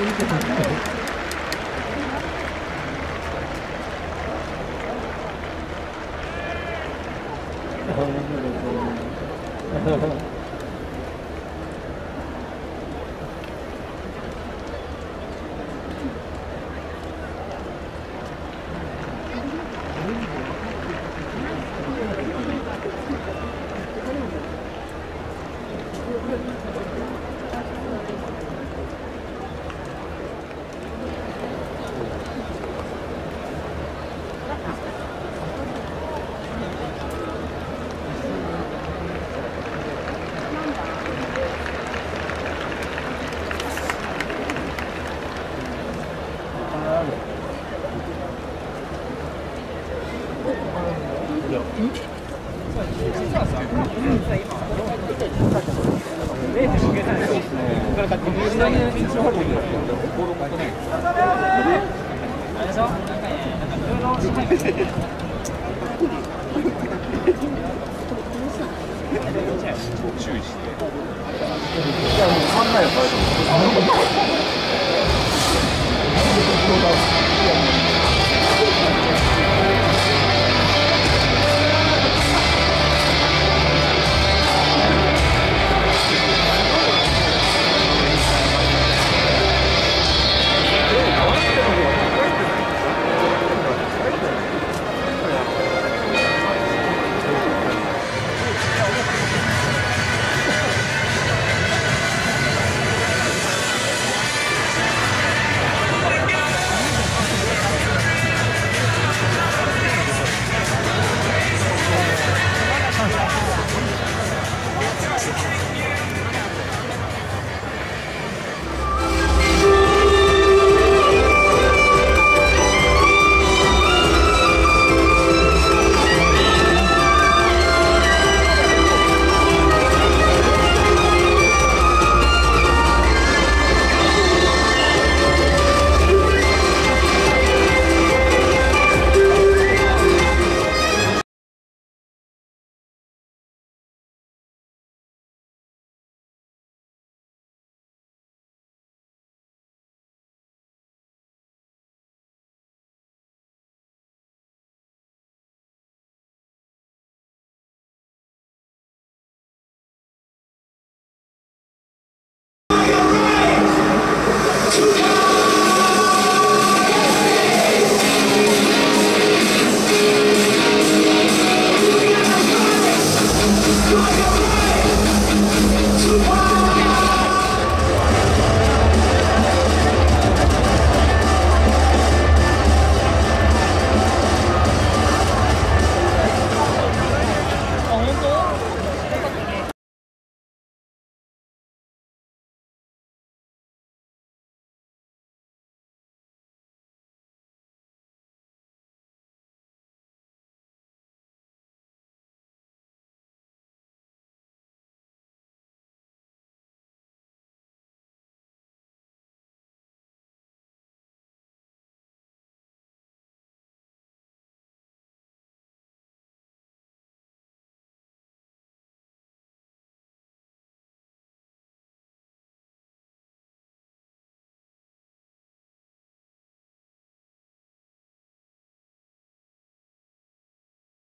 ハハハハ。 注意して。